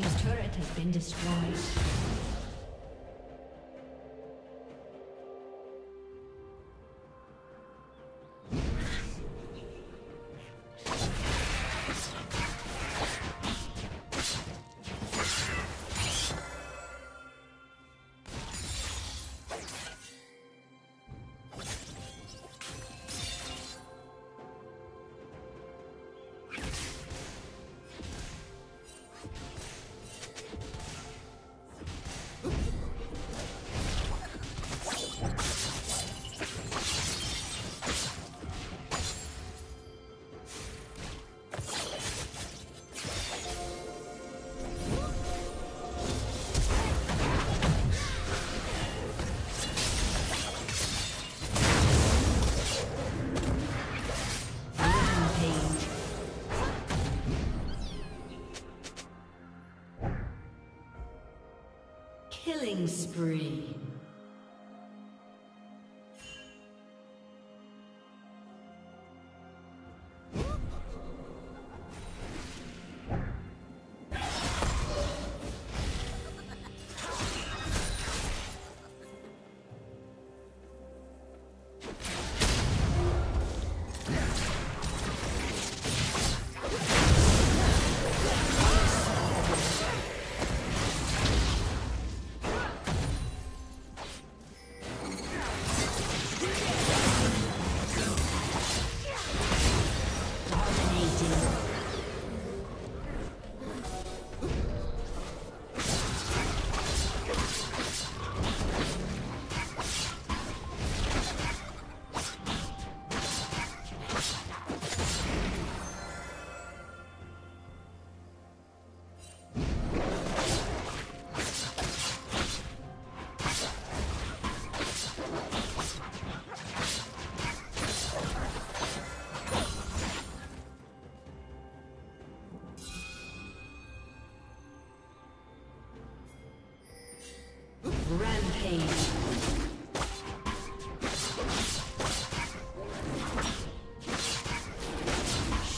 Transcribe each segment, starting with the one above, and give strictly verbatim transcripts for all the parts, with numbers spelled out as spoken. team's turret has been destroyed. Killing spree.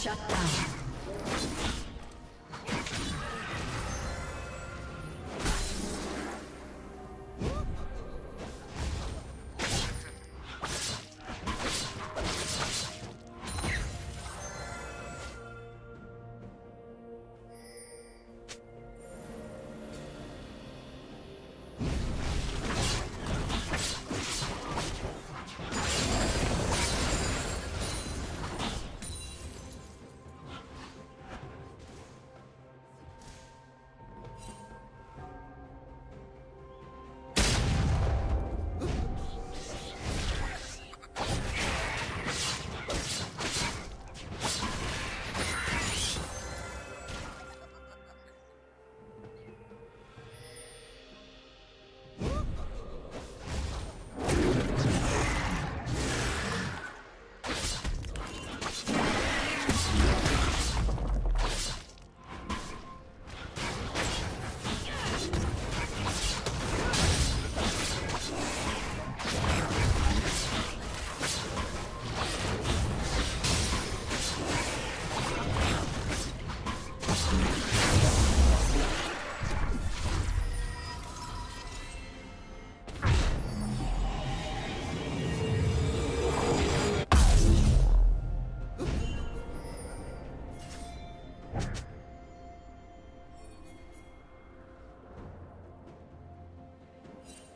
Shut down.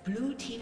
Blue team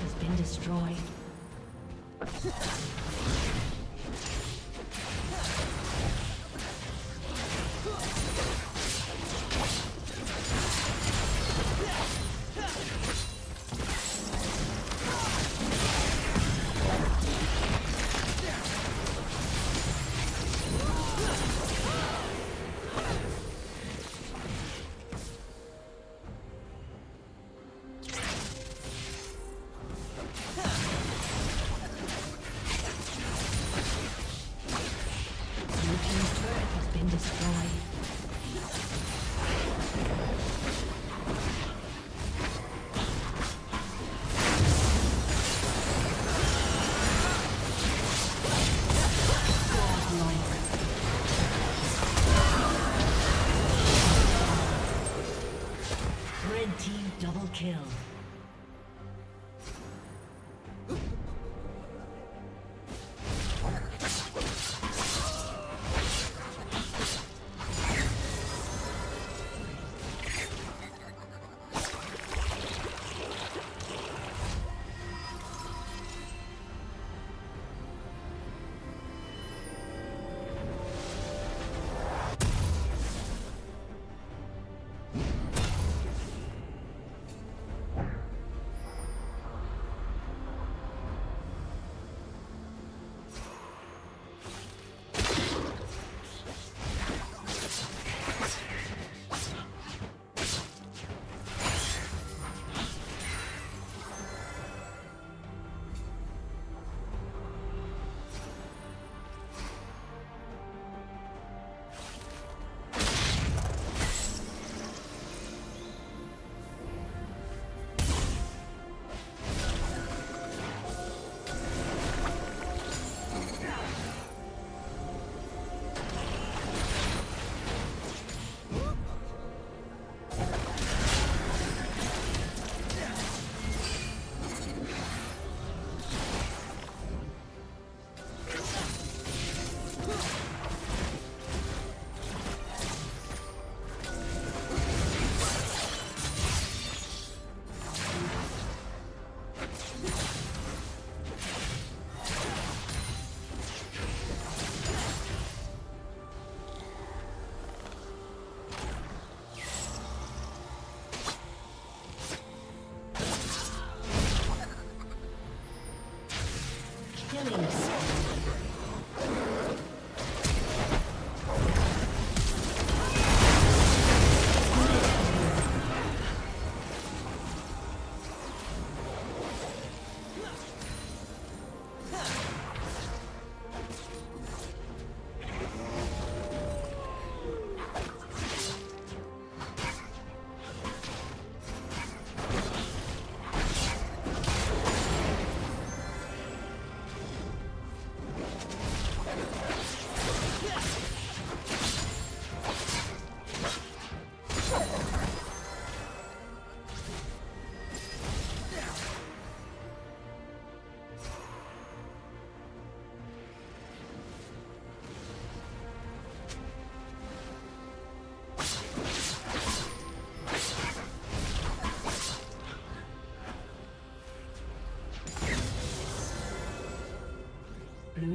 has been destroyed. Kill. Blue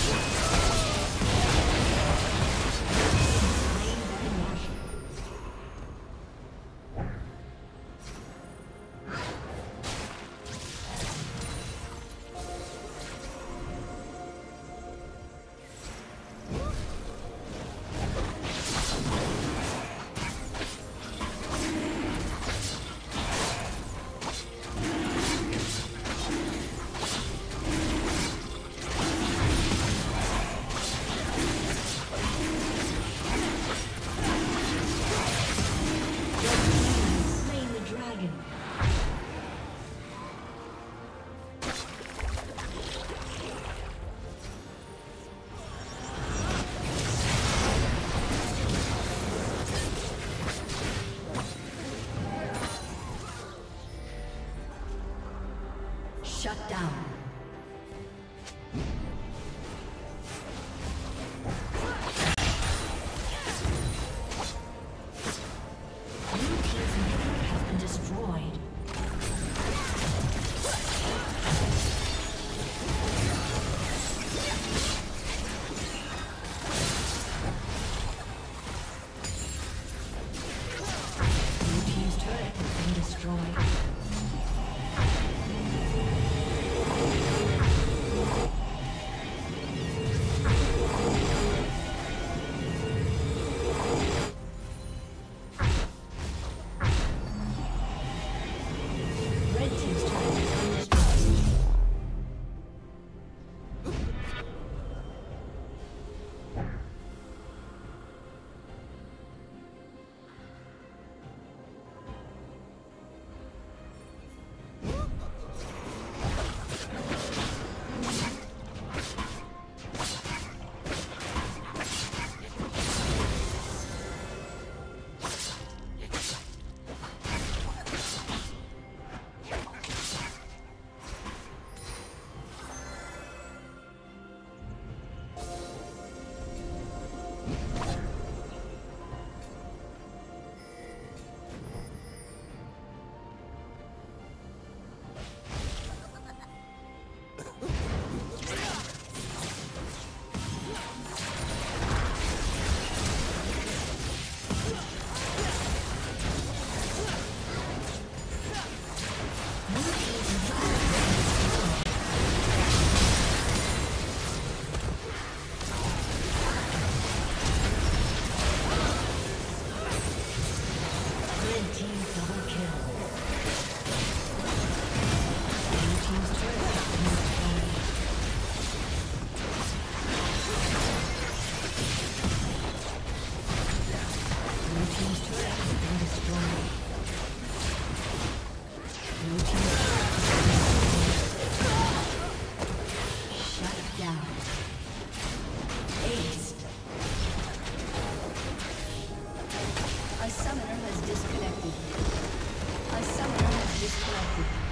Yes. Shut down. A summoner has disconnected. A summoner has disconnected.